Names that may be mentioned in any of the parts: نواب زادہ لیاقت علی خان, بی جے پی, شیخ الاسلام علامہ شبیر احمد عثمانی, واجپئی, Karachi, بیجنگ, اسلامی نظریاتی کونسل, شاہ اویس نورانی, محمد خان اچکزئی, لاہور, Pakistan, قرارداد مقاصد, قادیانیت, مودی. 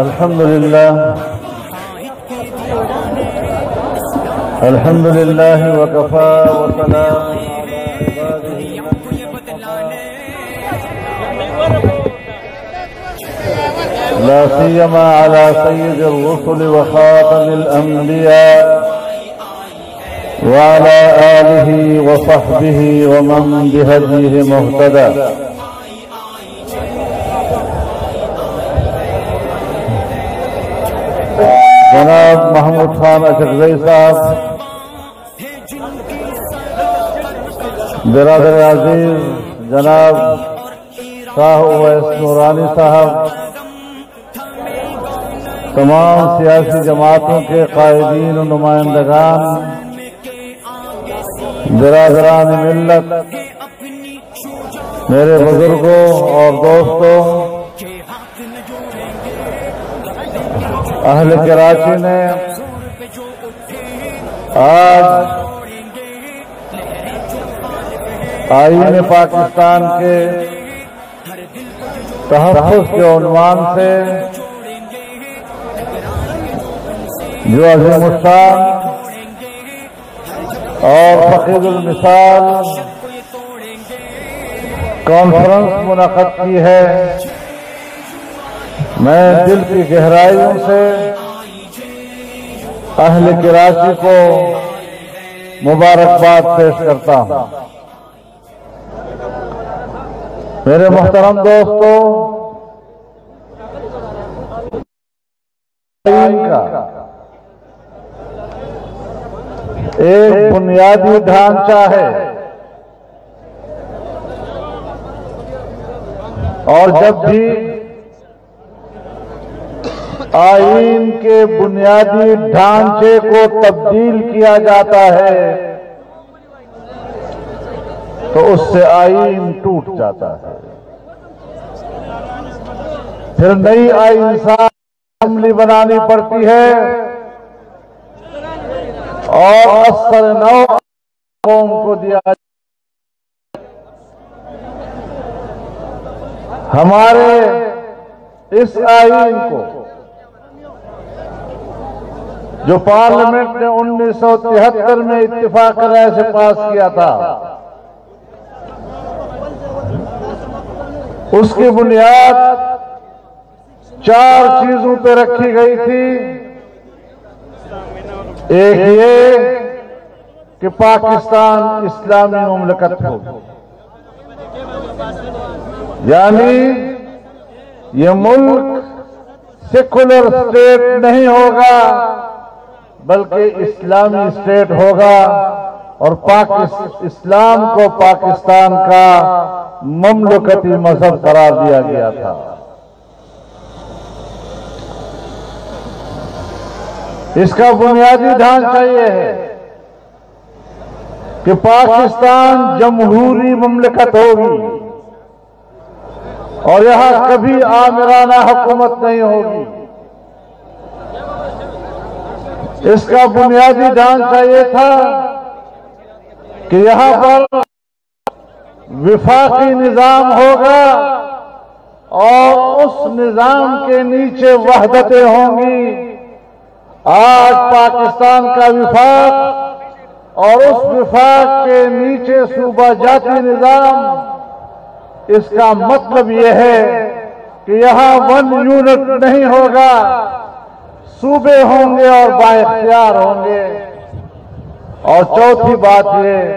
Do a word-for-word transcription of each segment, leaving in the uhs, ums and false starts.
الحمدللہ الحمدللہ وکفا وسلام لا سیما علی سید الرسل وخاتم الانبیاء وعلى آله وصحبه ومن بهديه مهتدى. جناب محمد خان اچکزئی صاحب، برادر عزیز جناب شاہ اویس نورانی صاحب، تمام سیاسی جماعتوں کے قائدین و نمائندگان، برادران ملت، میرے بزرگوں اور دوستوں، اہل کراچی نے آج آئین پاکستان کے تحفظ کے عنوان سے جو عظیم الشان اور فقید المثال کانفرنس منعقد کی ہے، میں دل کی گہرائیوں سے اہل کراچی کو مبارکباد پیش کرتا ہوں۔ میرے محترم دوستوں، ایک بنیادی ڈھانچہ ہے اور جب بھی آئین کے بنیادی ڈھانچے کو تبدیل کیا جاتا ہے تو اس سے آئین ٹوٹ جاتا ہے، پھر نئی آئین ساز اسمبلی بنانی پڑتی ہے اور اثر نو قوم کو دیا جائے۔ ہمارے اس آئین کو جو پارلیمنٹ نے انیس سو تہتر میں اتفاق رائے سے پاس کیا تھا، اس کی بنیاد چار چیزوں پہ رکھی گئی تھی۔ ایک یہ کہ پاکستان اسلامی مملکت ہو، یعنی یہ ملک سیکولر اسٹیٹ نہیں ہوگا بلکہ اسلامی اسٹیٹ ہوگا، اور اسلام کو پاکستان کا مملکتی مذہب قرار دیا گیا تھا۔ اس کا بنیادی ڈھانچہ یہ ہے کہ پاکستان جمہوری مملکت ہوگی اور یہاں کبھی آمرانہ حکومت نہیں ہوگی۔ اس کا بنیادی ڈھانچہ یہ تھا کہ یہاں پر وفاقی نظام ہوگا اور اس نظام کے نیچے وحدتیں ہوں گی۔ آج پاکستان کا وفاق اور اس وفاق کے نیچے صوبہ جاتی نظام، اس کا مطلب یہ ہے کہ یہاں ون یونٹ نہیں ہوگا، صوبے ہوں گے اور با اختیار ہوں گے۔ اور چوتھی بات یہ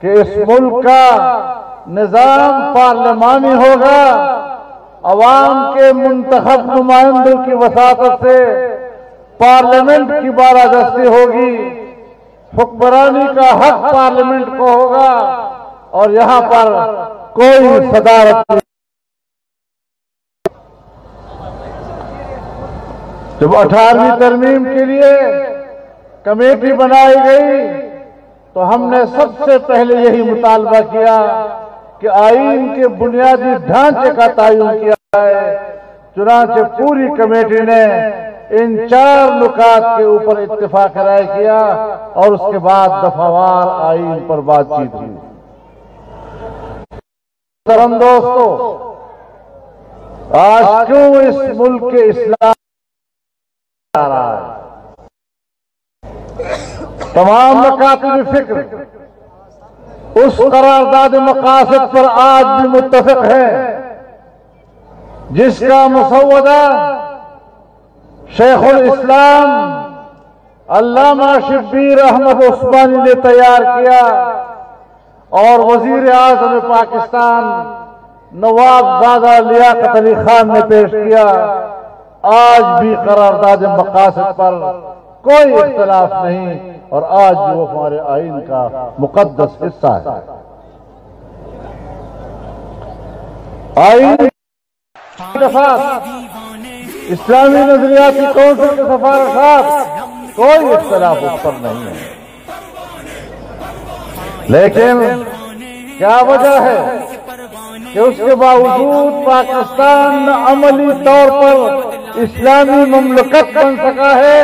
کہ اس ملک کا نظام پارلیمانی ہوگا، عوام کے منتخب نمائندوں کی وساطت سے پارلیمنٹ کی بالادستی ہوگی، حکمرانی کا حق پارلیمنٹ کو ہوگا اور یہاں پر کوئی صدارت نہیں۔ جب اٹھارہویں ترمیم کے لیے کمیٹی بنائی گئی تو ہم نے سب سے پہلے یہی مطالبہ کیا کہ آئین کے بنیادی ڈھانچے کا تعین کیا ہے، چنانچہ پوری کمیٹی نے ان چار نکات کے اوپر اتفاق رائے کیا اور اس کے بعد دفعوار آئین پر بات چیت ہوئی۔ محترم دوستو، آج کیوں اس ملک کے اسلام آ رہا ہے؟ تمام مکاتب فکر اس قرارداد مقاصد پر آج بھی متفق ہے جس کا مسودہ شیخ الاسلام علامہ شبیر احمد عثمانی نے تیار کیا اور وزیر اعظم پاکستان نواب زادہ لیاقت علی خان نے پیش کیا۔ آج بھی قرارداد مقاصد پر کوئی اختلاف نہیں اور آج بھی وہ ہمارے آئین کا مقدس حصہ ہے۔ آئین کے ساتھ اسلامی نظریاتی کونسل کے سفارشات کوئی اختلاف اس پر نہیں ہے، لیکن کیا وجہ ہے کہ اس کے باوجود پاکستان عملی طور پر اسلامی مملکت بن سکا ہے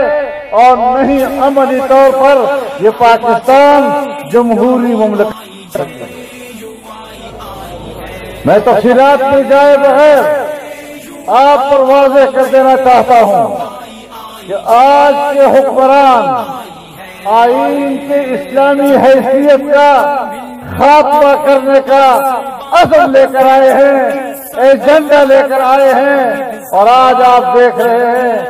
اور نہیں عملی طور پر یہ پاکستان جمہوری مملکت؟ میں تفصیلات میں جائے بغیر آپ پر واضح کر دینا چاہتا ہوں کہ آج کے حکمران آئین کے اسلامی حیثیت کا خاتمہ کرنے کا عزم لے کر آئے ہیں، ایجنڈا لے کر آئے ہیں، اور آج آپ دیکھ رہے ہیں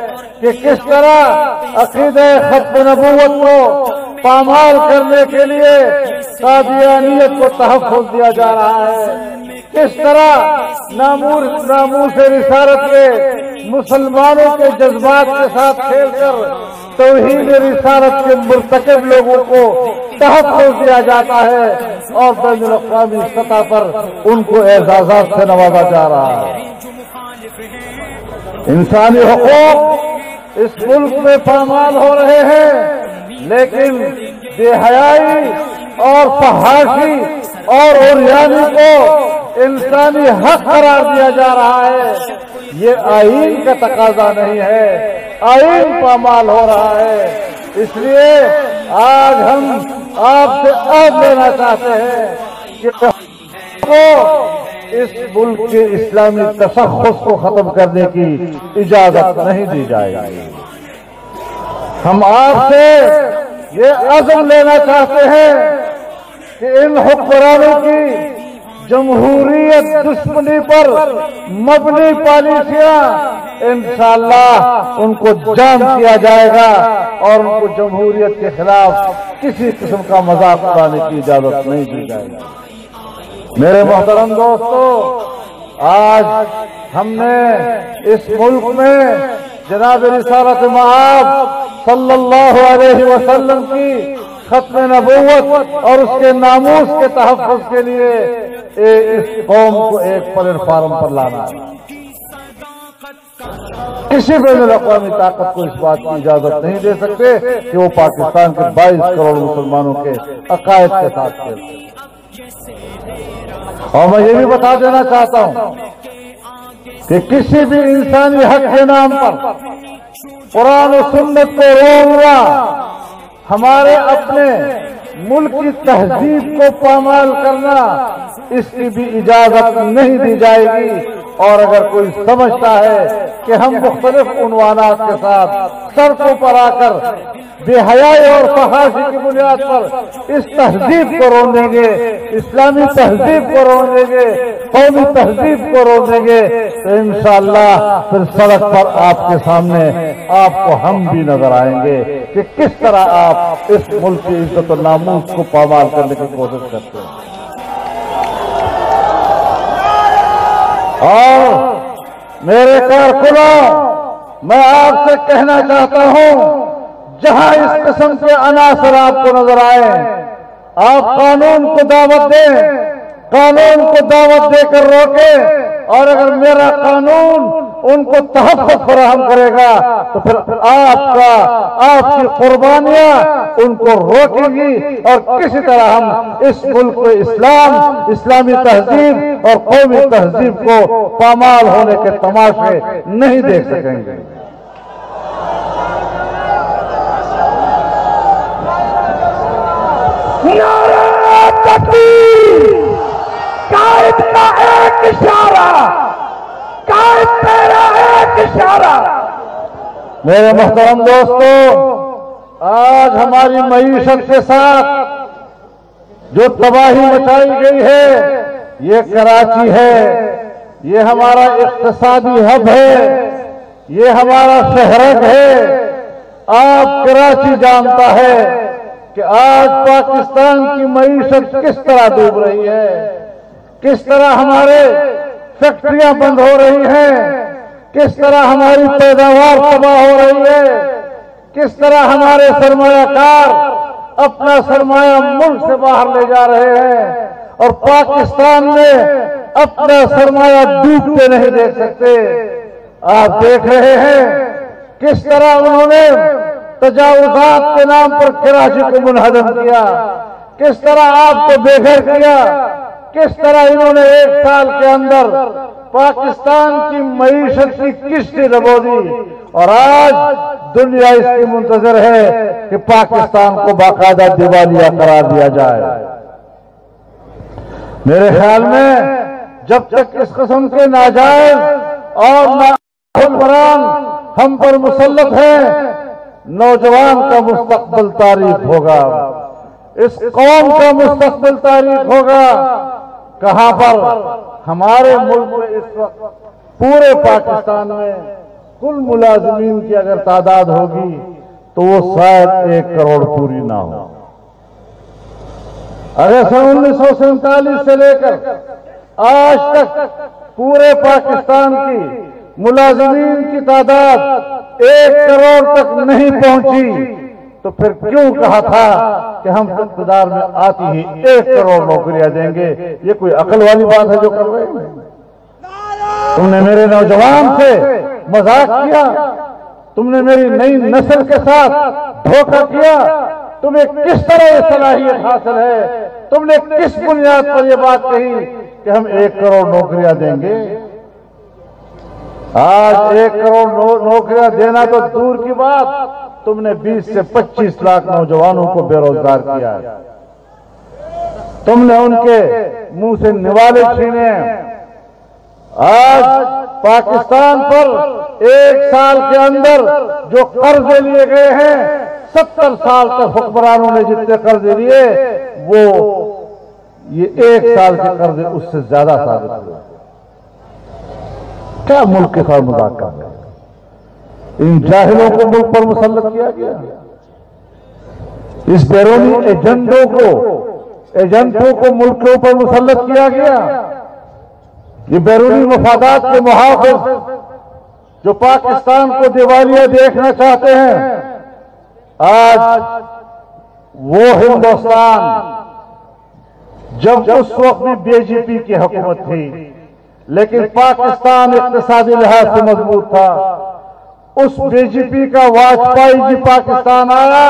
کہ کس طرح عقیدہ ختم نبوت کو پامال کرنے کے لیے قادیانیت کو تحفظ دیا جا رہا ہے، کس طرح ناموس رسالت کے مسلمانوں کے جذبات کے ساتھ کھیل کر توحید رسالت کے مرتکب لوگوں کو تحفظ دیا جاتا ہے اور بین الاقوامی سطح پر ان کو اعزازات سے نوازا جا رہا ہے۔ انسانی حقوق اس ملک میں پامال ہو رہے ہیں، لیکن بے حیائی اور فحاشی اور اوریانی کو انسانی حق قرار دیا جا رہا ہے۔ یہ آئین کا تقاضا نہیں ہے، آئین پامال ہو رہا ہے۔ اس لیے آج ہم آپ سے عہد لینا چاہتے ہیں کہ اس ملک کے اسلامی تشخص کو ختم کرنے کی اجازت نہیں دی جائے گی۔ ہم آپ سے یہ عزم لینا چاہتے ہیں کہ ان حکمرانوں کی جمہوریت دشمنی پر مبنی پالیسیاں انشاءاللہ ان کو جام کیا جائے گا اور ان کو جمہوریت کے خلاف کسی قسم کا مذاق اڑانے کی اجازت نہیں دی جائے گی۔ میرے محترم دوستو، آج ہم نے اس ملک میں جناب رسالت مآب صلی اللہ علیہ وسلم کی ختم نبوت اور اس کے ناموس کے تحفظ کے لیے اس قوم کو ایک پلیٹ فارم پر لانا ہے۔ کسی بین الاقوامی طاقت کو اس بات کی اجازت نہیں دے سکتے کہ وہ پاکستان کے بائیس کروڑ مسلمانوں کے عقائد کے ساتھ کھیلتے۔ اور میں یہ بھی بتا دینا چاہتا ہوں کہ کسی بھی انسانی حق کے نام پر قرآن و سنت کو روکنا ہمارے اپنے ملک کی تہذیب کو پامال کرنا، اس کی بھی اجازت نہیں دی جائے گی۔ اور اگر کوئی سمجھتا ہے کہ ہم مختلف عنوانات کے ساتھ سڑکوں پر آ کر بے حیائی اور فحاشی کی بنیاد پر اس تہذیب کو رو دیں گے، اسلامی تہذیب کو رو دیں گے، قومی تہذیب کو رو دیں گے، تو انشاءاللہ پھر سڑک پر آپ کے سامنے آپ کو ہم بھی نظر آئیں گے کہ کس طرح آپ اس ملک کی عزت و ناموس کو پامال کرنے کی کوشش کرتے ہیں۔ اور میرے کارکنوں، میں آپ سے کہنا چاہتا ہوں، جہاں اس قسم کے عناصر آپ کو نظر آئے، آپ قانون کو دعوت دیں، قانون کو دعوت دے کر روکیں، اور اگر میرا قانون ان کو تحفظ فراہم کرے گا تو پھر آپ کا آپ کی قربانیاں ان کو روکیں گی اور کسی طرح ہم اس ملک میں اسلام، اسلامی تہذیب اور قومی تہذیب کو پامال ہونے کے تماشے نہیں دیکھ سکیں گے۔ نعرہ تکبیر! قائد کا ایک اشارہ قائم تیرا ایک اشارہ۔ میرے محترم دوستو، آج ہماری معیشت کے ساتھ جو تباہی مچائی گئی ہے یہ کراچی ہے، یہ ہمارا اقتصادی ہب ہے، یہ ہمارا شہرت ہے۔ آپ کراچی جانتا ہے کہ آج پاکستان کی معیشت کس طرح ڈوب رہی ہے، کس طرح ہمارے فیکٹریاں بند ہو رہی ہیں، کس طرح ہماری پیداوار تباہ ہو رہی ہے، کس طرح ہمارے سرمایہ کار اپنا سرمایہ ملک سے باہر لے جا رہے ہیں، اور پاکستان میں اپنا سرمایہ ڈوبتے نہیں دیکھ سکتے۔ آپ دیکھ رہے ہیں کس طرح انہوں نے تجاوزات کے نام پر کراچی کو منہدم کیا، کس طرح آپ کو بے گھر کیا، کس طرح انہوں نے ایک سال کے اندر پاکستان کی معیشت کی کشتی ڈبو دی، اور آج دنیا اس کی منتظر ہے کہ پاکستان کو باقاعدہ دیوالیہ قرار دیا جائے۔ میرے خیال میں جب تک اس قسم کے ناجائز اور ناحکمران ہم پر مسلط ہیں، نوجوان کا مستقبل تاریخ ہوگا، اس قوم کا مستقبل تاریخ ہوگا۔ کہاں پر؟ ہمارے ملک میں اس وقت پورے پاکستان میں کل ملازمین کی اگر تعداد ہوگی تو وہ شاید ایک کروڑ پوری نہ ہو۔ اگر سن انیس سو سینتالیس سے لے کر آج تک پورے پاکستان کی ملازمین کی تعداد ایک کروڑ تک نہیں پہنچی تو پھر کیوں کہا تھا کہ ہم اقتدار میں آتی ہی ایک کروڑ نوکریاں دیں گے؟ یہ کوئی عقل والی بات ہے جو کر رہے ہیں؟ تم نے میرے نوجوان سے مذاق کیا، تم نے میری نئی نسل کے ساتھ دھوکہ کیا، تمہیں کس طرح یہ صلاحیت حاصل ہے، تم نے کس بنیاد پر یہ بات کہی کہ ہم ایک کروڑ نوکریاں دیں گے؟ آج ایک کروڑ نوکریاں دینا تو دور کی بات، تم نے بیس سے پچیس لاکھ نوجوانوں کو بے روزگار کیا ہے، تم نے ان کے منہ سے نوالے چھینے۔ آج پاکستان پر ایک سال کے اندر جو قرضے لیے گئے ہیں، ستر سال تک حکمرانوں نے جتنے قرضے لیے وہ یہ ایک سال کے قرضے اس سے زیادہ ثابت ہوئے۔ کیا ملک کے ساتھ مذاکرہ ہے؟ ان جاہلوں کو ملک پر مسلط کیا گیا، اس بیرونی ایجنٹوں کو ایجنٹوں کو ملک کے اوپر مسلط کیا گیا۔ یہ بیرونی مفادات کے محافظ جو پاکستان کو دیوالیہ دیکھنا چاہتے ہیں، آج وہ ہندوستان جب اس وقت میں بی جے پی کی حکومت تھی لیکن پاکستان اقتصادی لحاظ سے مضبوط تھا، اس بی جے پی کا واجپئی جی پاکستان آیا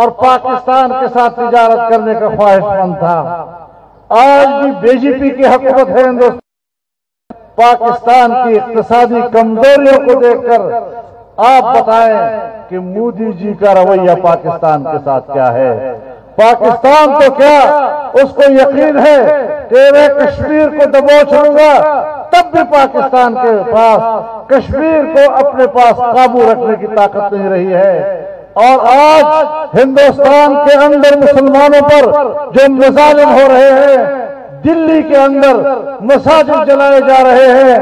اور پاکستان کے ساتھ تجارت کرنے کا خواہش مند تھا۔ آج بھی بی جے پی کی حکومت ہے ہندوستان، پاکستان کی اقتصادی کمزوریوں کو دیکھ کر آپ بتائیں کہ مودی جی کا رویہ پاکستان کے ساتھ کیا ہے۔ پاکستان تو کیا، اس کو یقین ہے کہ میں کشمیر کو دبوچ لوں گا، تب بھی پاکستان کے پاس کشمیر کو اپنے پاس قابو رکھنے کی طاقت نہیں رہی ہے۔ اور آج ہندوستان کے اندر مسلمانوں پر جو مظالم ہو رہے ہیں، دلی کے اندر مساجد جلائے جا رہے ہیں،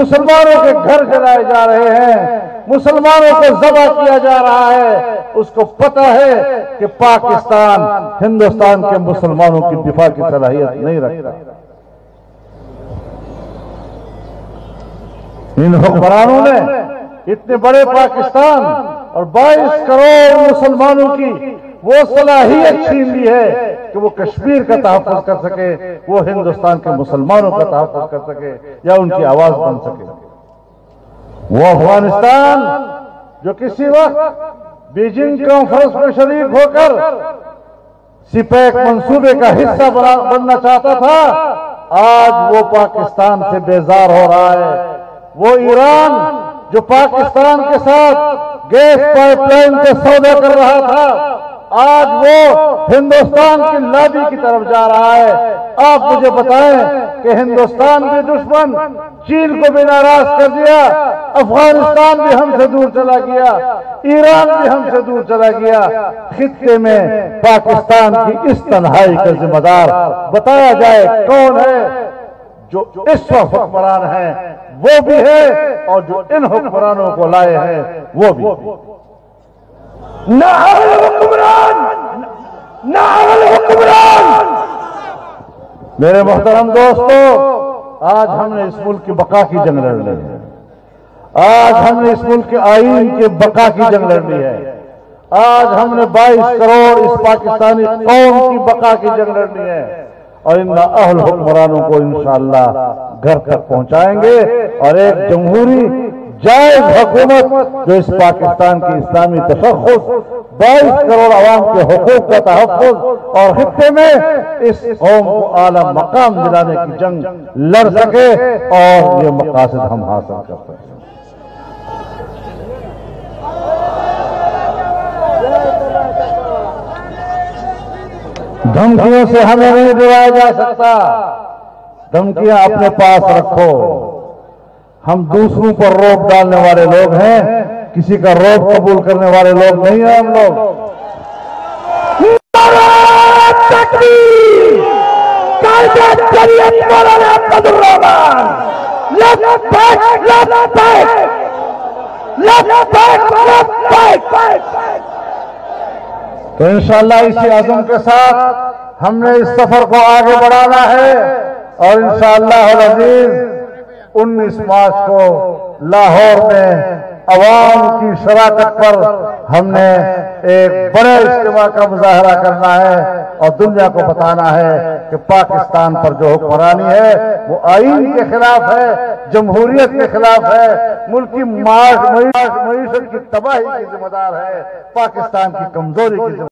مسلمانوں کے گھر جلائے جا رہے ہیں، مسلمانوں کو ذبح کیا جا رہا ہے، اس کو پتہ ہے کہ پاکستان ہندوستان کے مسلمانوں کی دفاع کی صلاحیت نہیں رکھتا۔ ان حکمرانوں نے اتنے بڑے پاکستان اور بائیس کروڑ مسلمانوں کی وہ صلاحیت چھین لی ہے کہ وہ کشمیر کا تحفظ کر سکے، وہ ہندوستان کے مسلمانوں کا تحفظ کر سکے یا ان کی آواز بن سکے۔ وہ افغانستان جو کسی وقت بیجنگ کانفرنس میں شریک ہو کر سپیک منصوبے کا حصہ بننا چاہتا تھا، آج وہ پاکستان سے بیزار ہو رہا ہے۔ وہ ایران جو پاکستان کے ساتھ گیس پائپ لائن کا سودا کر رہا تھا، آج وہ ہندوستان کی لابی کی طرف جا رہا ہے. آپ مجھے بتائیں کہ ہندوستان کے دشمن چین کو بھی ناراض کر دیا, افغانستان بھی ہم سے دور چلا گیا, ایران بھی ہم سے دور چلا گیا. خطے میں پاکستان کی اس تنہائی کا ذمہ دار بتایا جائے کون ہے؟ جو اس وقت حکمران ہیں وہ بھی ہے, اور جو ان حکمرانوں کو لائے ہیں وہ بھی ہے. نہ اہل حکمران, نہ اہل حکمران. میرے محترم دوستو, آج ہم نے اس ملک کی بقا کی جنگ لڑ لی ہے, آج ہم نے اس ملک کے آئین کے بقا کی جنگ لڑ لی ہے, آج ہم نے بائیس کروڑ اس پاکستانی قوم کی بقا کی جنگ لڑنی ہے, اور ان اہل حکمرانوں کو انشاءاللہ گھر تک پہنچائیں گے, اور ایک جمہوری جائز حکومت جو اس پاکستان کی اسلامی تشخص, بائیس کروڑ عوام کے حقوق کا تحفظ اور خطے میں اس قوم کو اعلیٰ مقام دلانے کی جنگ لڑ سکے, اور یہ مقاصد ہم حاصل کر سکیں. دھمکیوں سے ہمیں نہیں ڈرایا جا سکتا. دھمکیاں اپنے پاس رکھو. ہم دوسروں پر روب ڈالنے والے لوگ ہیں, کسی کا روب قبول کرنے والے لوگ نہیں ہیں. ہم لوگ تو انشاءاللہ اسی عزم کے ساتھ ہم نے اس سفر کو آگے بڑھانا ہے, اور انشاءاللہ العزیز انیس مارچ کو لاہور میں عوام کی شراکت پر ہم نے ایک بڑے اجتماع کا مظاہرہ کرنا ہے, اور دنیا کو بتانا ہے کہ پاکستان پر جو حکمرانی ہے وہ آئین کے خلاف ہے, جمہوریت کے خلاف ہے, ملک کی معیشت کی تباہی کی ذمہ دار ہے, پاکستان کی کمزوری کی ذمہ دار ہے.